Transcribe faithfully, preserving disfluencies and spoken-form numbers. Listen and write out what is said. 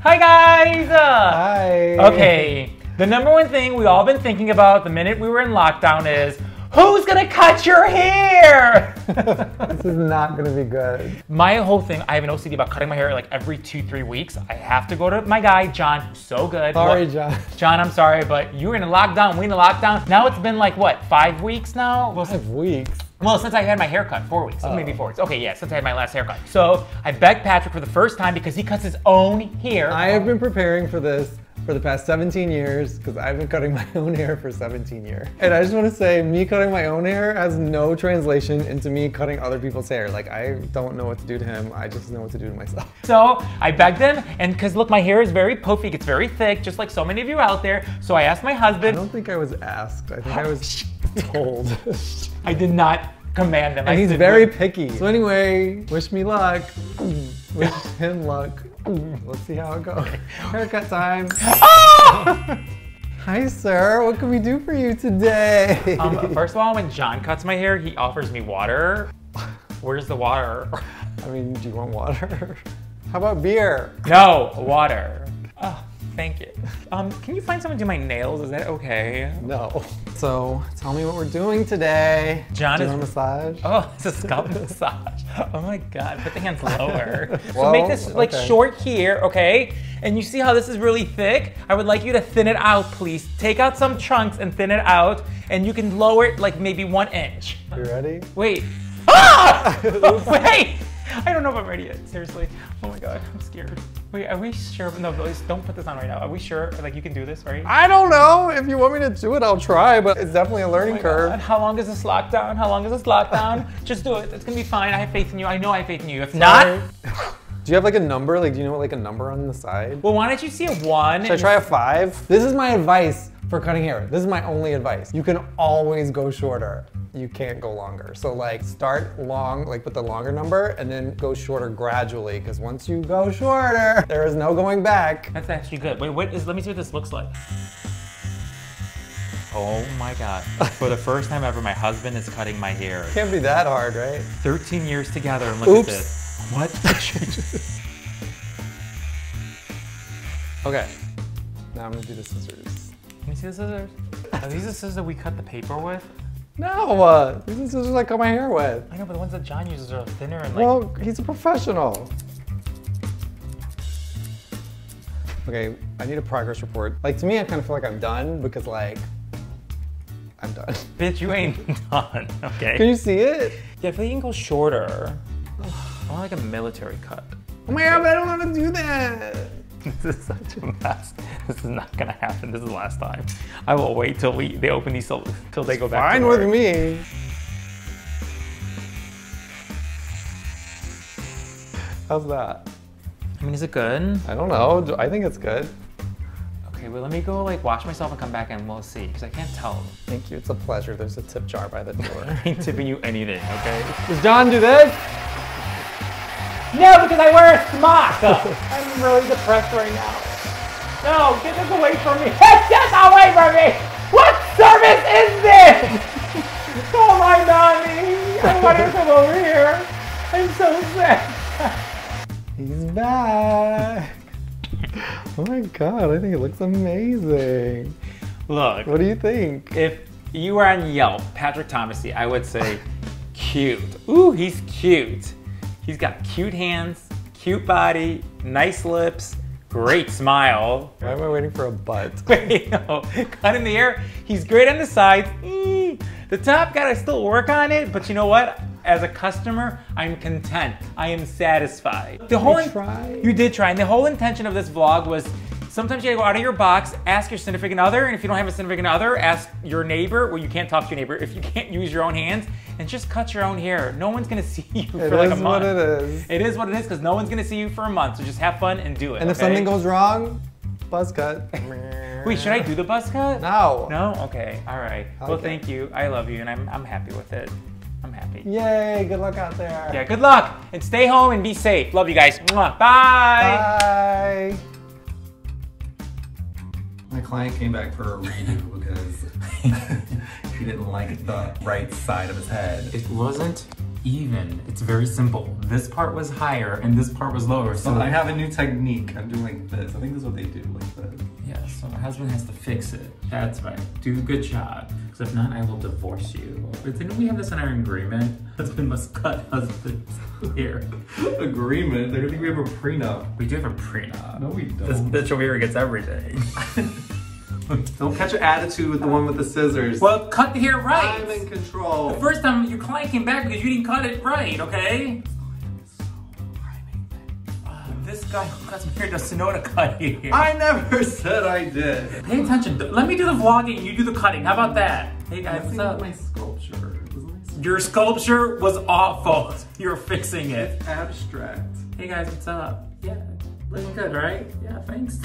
Hi guys! Hi! Okay, the number one thing we all been thinking about the minute we were in lockdown is, who's gonna cut your hair? This is not gonna be good. My whole thing, I have an O C D about cutting my hair like every two, three weeks. I have to go to my guy, John, who's so good. Sorry, what? John. John, I'm sorry, but you were in a lockdown, we in a lockdown. Now it's been like, what, five weeks now? Well, five weeks? Well, since I had my haircut, four weeks, uh-oh. maybe four weeks. Okay, yeah, since I had my last haircut. So I begged Patrick for the first time because he cuts his own hair. I have been preparing for this for the past seventeen years, because I've been cutting my own hair for seventeen years. And I just want to say, me cutting my own hair has no translation into me cutting other people's hair. Like, I don't know what to do to him, I just know what to do to myself. So I begged him, and because look, my hair is very poofy, it's very thick, just like so many of you out there. So I asked my husband. I don't think I was asked, I think I was told. I did not command him. And I he's very like, picky. So anyway, wish me luck. Wish him luck. Let's see how it goes. Haircut time. Oh! Hi, sir. What can we do for you today? Um, first of all, when John cuts my hair, he offers me water. Where's the water? I mean, do you want water? How about beer? No, water. Oh, thank you. Um, can you find someone to do my nails? Is that okay? No. So, tell me what we're doing today. John is- doing a massage? Oh, it's a scalp massage. Oh my God, put the hands lower. Well, so make this like okay. short here, okay? And you see how this is really thick? I would like you to thin it out, please. Take out some chunks and thin it out, and you can lower it like maybe one inch. You ready? Wait. Ah! Wait! I don't know if I'm ready yet, seriously. Oh my God, I'm scared. Wait, are we sure? No, please don't put this on right now. Are we sure, like, you can do this, right? I don't know. If you want me to do it, I'll try, but it's definitely a learning oh curve. God. How long is this lockdown? How long is this lockdown? Just do it. It's gonna be fine. I have faith in you. I know I have faith in you. If Sorry. not... Do you have like a number? Like, do you know what like a number on the side? Well, why don't you see a one? Should I try a five? This is my advice for cutting hair. This is my only advice. You can always go shorter. You can't go longer. So like start long, like with the longer number, and then go shorter gradually. Because once you go shorter, there is no going back. That's actually good. Wait, what is, let me see what this looks like. Oh my God. For the first time ever, my husband is cutting my hair. Can't be that hard, right? thirteen years together and look Oops. at this. What? Okay, now I'm gonna do the scissors. Let me see the scissors. Are these the scissors that we cut the paper with? No, uh, these are the scissors I cut my hair with. I know, but the ones that John uses are thinner and like... Well, he's a professional. Okay, I need a progress report. Like, to me, I kind of feel like I'm done because like, I'm done. Bitch, you ain't done, okay? Can you see it? Yeah, I feel like you can go shorter. I want like a military cut. Oh my God, but I don't want to do that. This is such a mess. This is not gonna happen. This is the last time. I will wait till we they open these till, till they go back. Fine to work. with me. How's that? I mean, is it good? I don't know. I think it's good. Okay, well, let me go like wash myself and come back and we'll see, because I can't tell. Thank you. It's a pleasure. There's a tip jar by the door. I ain't tipping you anything, okay? Does John do this? No, because I wear a smock. I'm really depressed right now. No, get this away from me. Get this away from me! What service is this? Oh my mommy! I want to come over here. I'm so sad. He's back. Oh my God, I think it looks amazing. Look. What do you think? If you were on Yelp, Patrick Thomasy, I would say cute. Ooh, he's cute. He's got cute hands, cute body, nice lips, great smile. Why am I waiting for a butt? Wait, no, cut in the air. He's great on the sides. Mm. The top, gotta still work on it, but you know what? As a customer, I'm content. I am satisfied. The whole I tried. You did try, and the whole intention of this vlog was sometimes you gotta go out of your box, ask your significant other, and if you don't have a significant other, ask your neighbor. Well, you can't talk to your neighbor if you can't use your own hands, and just cut your own hair. No one's gonna see you for like a month. It is what it is. It is what it is, because no one's gonna see you for a month, so just have fun and do it, And okay? if something goes wrong, buzz cut. Wait, should I do the buzz cut? No. No? Okay, all right. Like well, thank it. you. I love you, and I'm, I'm happy with it. I'm happy. Yay, good luck out there. Yeah, good luck, and stay home and be safe. Love you guys. Bye. Bye. My client came back for a redo because he didn't like the right side of his head. It wasn't even. It's very simple. This part was higher and this part was lower. So, so I have a new technique. I'm doing like this. I think that's what they do, like this. Yeah, so my husband has to fix it. That's right. Do a good job. Because if not, I will divorce you. But didn't we have this in our agreement? Husband must cut husband's hair. Agreement? I think we have a prenup. We do have a prenup. No, we don't. This bitch over here gets everything. Don't catch your attitude with the one with the scissors. Well, cut the hair right. I'm in control. The first time your client came back because you didn't cut it right, okay? Uh, this guy who cuts my hair doesn't know to cut your hair. I never said I did. Pay attention. Let me do the vlogging. You do the cutting. How about that? Hey guys, what's up? My sculpture. Your sculpture was awful. You're fixing it. It's abstract. Hey guys, what's up? Yeah, looking good, right? Yeah, thanks.